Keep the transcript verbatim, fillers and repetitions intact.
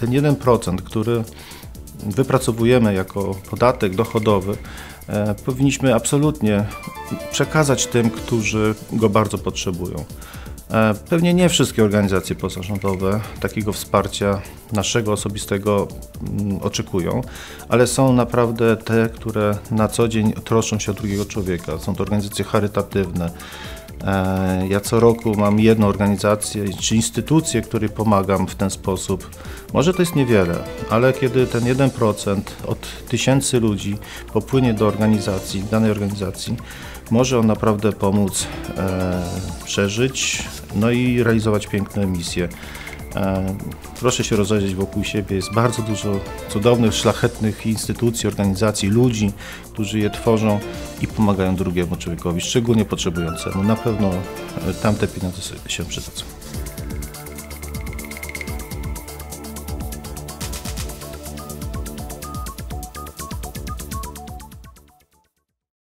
ten jeden procent, który wypracowujemy jako podatek dochodowy, powinniśmy absolutnie przekazać tym, którzy go bardzo potrzebują. Pewnie nie wszystkie organizacje pozarządowe takiego wsparcia naszego osobistego oczekują, ale są naprawdę te, które na co dzień troszczą się o drugiego człowieka. Są to organizacje charytatywne. Ja co roku mam jedną organizację czy instytucję, której pomagam w ten sposób. Może to jest niewiele, ale kiedy ten jeden procent od tysięcy ludzi popłynie do organizacji, danej organizacji, może on naprawdę pomóc e, przeżyć, no i realizować piękne misje. E, proszę się rozejrzeć wokół siebie, jest bardzo dużo cudownych, szlachetnych instytucji, organizacji, ludzi, którzy je tworzą i pomagają drugiemu człowiekowi, szczególnie potrzebującemu. Na pewno tamte pieniądze się przydadzą.